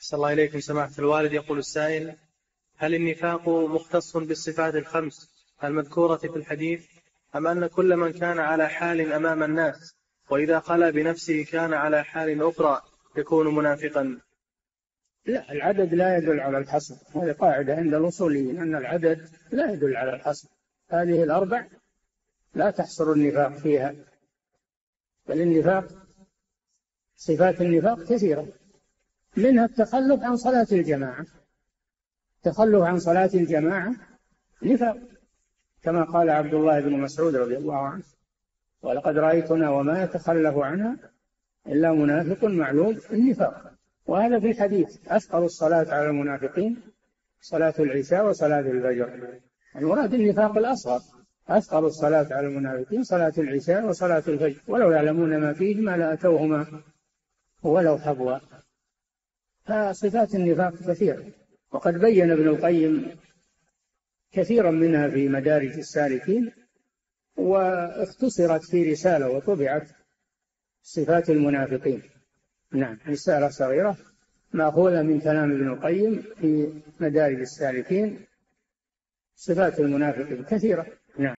أحسن الله إليكم سماحة الوالد. يقول السائل: هل النفاق مختص بالصفات الخمس المذكورة في الحديث، أم أن كل من كان على حال أمام الناس وإذا خلا بنفسه كان على حال أخرى يكون منافقا؟ لا، العدد لا يدل على الحصر، هذه قاعدة عند الأصوليين أن العدد لا يدل على الحصر. هذه الأربع لا تحصر النفاق فيها، بل النفاق صفات النفاق كثيرة، منها التخلف عن صلاة الجماعة. التخلف عن صلاة الجماعة نفاق، كما قال عبد الله بن مسعود رضي الله عنه: ولقد رأيتنا وما يتخلف عنها إلا منافق معلوم النفاق. وهذا في الحديث: أثقل الصلاة على المنافقين صلاة العشاء وصلاة الفجر. المراد النفاق الأصغر. أثقل الصلاة على المنافقين صلاة العشاء وصلاة الفجر، ولو يعلمون ما فيهما لأتوهما ولو حبوا. فصفات النفاق كثيرة، وقد بين ابن القيم كثيرا منها في مدارج السالكين، واختصرت في رسالة وطبعت صفات المنافقين. نعم، رسالة صغيرة مأخوذة من كلام ابن القيم في مدارج السالكين. صفات المنافقين كثيرة. نعم.